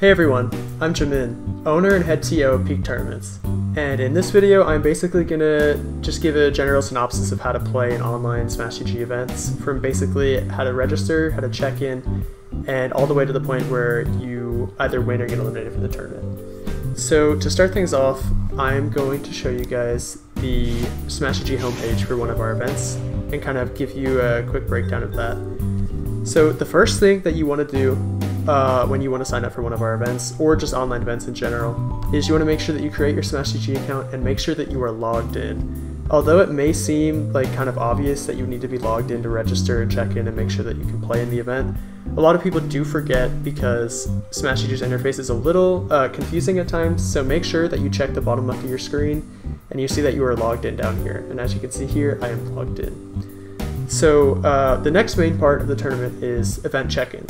Hey everyone, I'm Jamin, owner and head TO of Peak Tournaments, and in this video I'm basically gonna just give a general synopsis of how to play in online Smash.gg events, from basically how to register, how to check in, and all the way to the point where you either win or get eliminated from the tournament. So to start things off, I'm going to show you guys the Smash.gg homepage for one of our events and kind of give you a quick breakdown of that. So the first thing that you want to do when you want to sign up for one of our events, or just online events in general, is you want to make sure that you create your Smash.gg account and make sure that you are logged in. Although it may seem like kind of obvious that you need to be logged in to register and check in and make sure that you can play in the event, a lot of people do forget because Smash.g's interface is a little confusing at times, so make sure that you check the bottom left of your screen and you see that you are logged in down here, and as you can see here, I am logged in. So the next main part of the tournament is event check-in.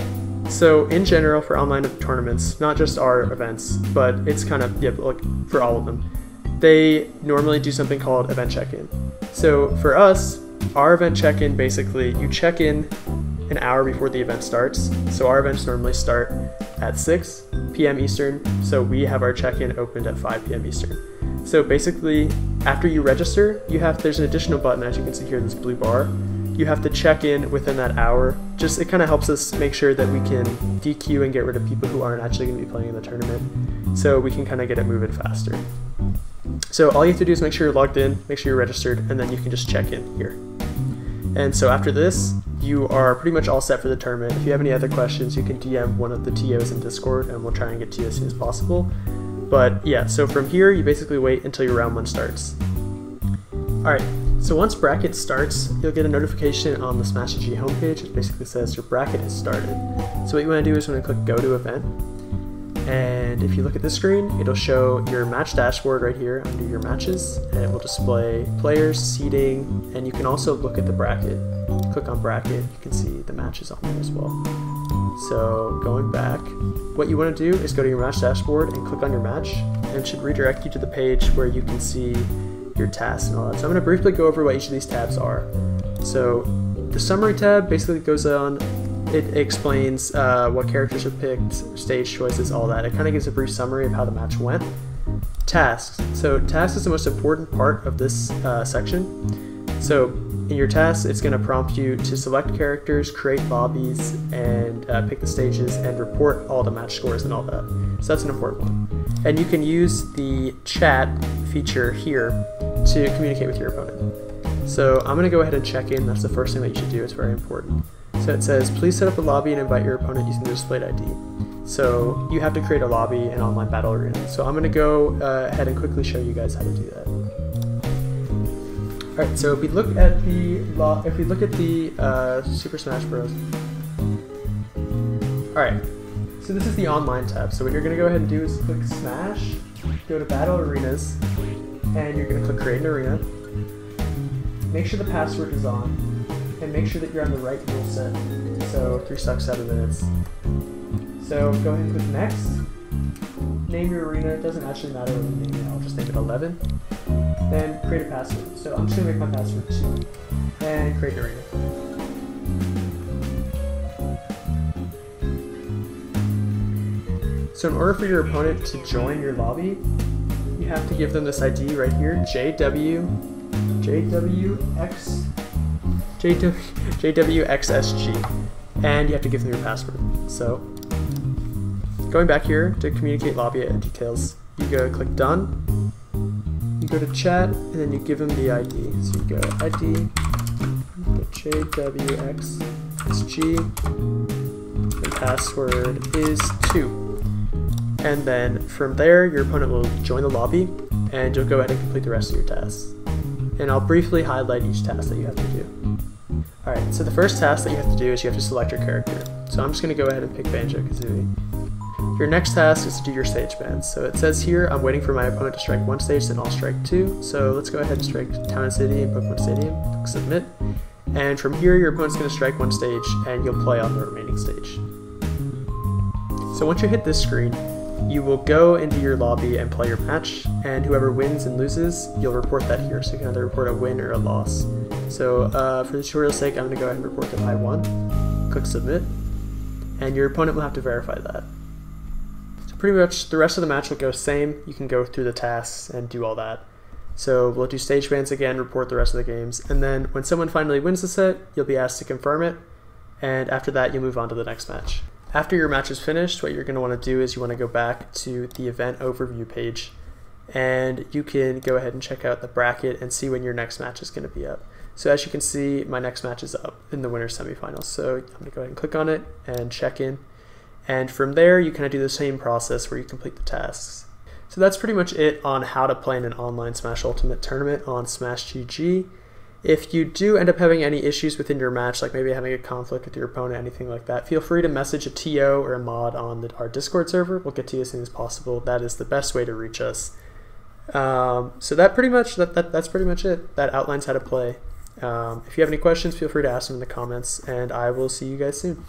So in general for online tournaments, not just our events, but it's kind of, yeah, like for all of them, they normally do something called event check-in. So for us, our event check-in, basically you check in an hour before the event starts. So our events normally start at 6 p.m. Eastern, so we have our check-in opened at 5 p.m. Eastern. So basically after you register, there's an additional button, as you can see here, this blue bar. You have to check in within that hour. Just, it kind of helps us make sure that we can DQ and get rid of people who aren't actually going to be playing in the tournament, so we can kind of get it moving faster. So all you have to do is make sure you're logged in, make sure you're registered, and then you can just check in here. And so after this, you are pretty much all set for the tournament. If you have any other questions, you can DM one of the TOs in Discord and we'll try and get to you as soon as possible. But yeah, so from here, you basically wait until your round 1 starts. All right. So once bracket starts, you'll get a notification on the Smash.gg homepage that basically says your bracket has started. So what you want to do is you want to click go to event, and if you look at this screen, it'll show your match dashboard right here under your matches, and it will display players, seating, and you can also look at the bracket. Click on bracket, you can see the matches on there as well. So going back, what you want to do is go to your match dashboard and click on your match, and it should redirect you to the page where you can see your tasks and all that. So I'm going to briefly go over what each of these tabs are. So the summary tab basically goes on, it explains what characters are picked, stage choices, all that. It kind of gives a brief summary of how the match went. Tasks. So tasks is the most important part of this section. So in your tasks, it's going to prompt you to select characters, create lobbies, and pick the stages, and report all the match scores and all that. So that's an important one. And you can use the chat feature here to communicate with your opponent. So I'm going to go ahead and check in. That's the first thing that you should do. It's very important. So it says, please set up a lobby and invite your opponent using the displayed ID. So you have to create a lobby and online battle arena. So I'm going to go ahead and quickly show you guys how to do that. All right. So if we look at the Super Smash Bros. All right. So this is the online tab. So what you're going to go ahead and do is click Smash, go to Battle Arenas, and you're going to click Create an Arena. Make sure the password is on, and make sure that you're on the right rule set. So 3 sucks 7 minutes. So go ahead and click Next. Name your arena. It doesn't actually matter what you name it. I'll just name it 11. Then create a password. So I'm just going to make my password 2. And create an arena. So in order for your opponent to join your lobby, you have to give them this ID right here, JWXSG, and you have to give them your password. So going back here to communicate lobby details, you go click done, you go to chat, and then you give them the ID. So you go ID, you go JWXSG, the password is 2. And then from there, your opponent will join the lobby and you'll go ahead and complete the rest of your tasks. And I'll briefly highlight each task that you have to do. All right, so the first task that you have to do is you have to select your character. So I'm just gonna go ahead and pick Banjo-Kazooie. Your next task is to do your stage bans. So it says here, I'm waiting for my opponent to strike 1 stage, then I'll strike 2. So let's go ahead and strike Town and City and Pokemon Stadium, click submit. And from here, your opponent's gonna strike 1 stage and you'll play on the remaining stage. So once you hit this screen, you will go into your lobby and play your match, and whoever wins and loses, you'll report that here. So you can either report a win or a loss. So for the tutorial's sake, I'm going to go ahead and report that I won. Click submit, and your opponent will have to verify that. pretty much the rest of the match will go same. You can go through the tasks and do all that. So we'll do stage bans again, report the rest of the games, and then when someone finally wins the set, you'll be asked to confirm it, and after that you'll move on to the next match. After your match is finished, what you're going to want to do is you want to go back to the event overview page, and you can go ahead and check out the bracket and see when your next match is going to be up. So as you can see, my next match is up in the winner's semifinals, so I'm going to go ahead and click on it and check in. And from there, you kind of do the same process where you complete the tasks. So that's pretty much it on how to play in an online Smash Ultimate tournament on Smash.gg. If you do end up having any issues within your match, like maybe having a conflict with your opponent, anything like that, feel free to message a TO or a mod on our Discord server. We'll get to you as soon as possible. That is the best way to reach us. So that's pretty much it. That outlines how to play. If you have any questions, feel free to ask them in the comments, and I will see you guys soon.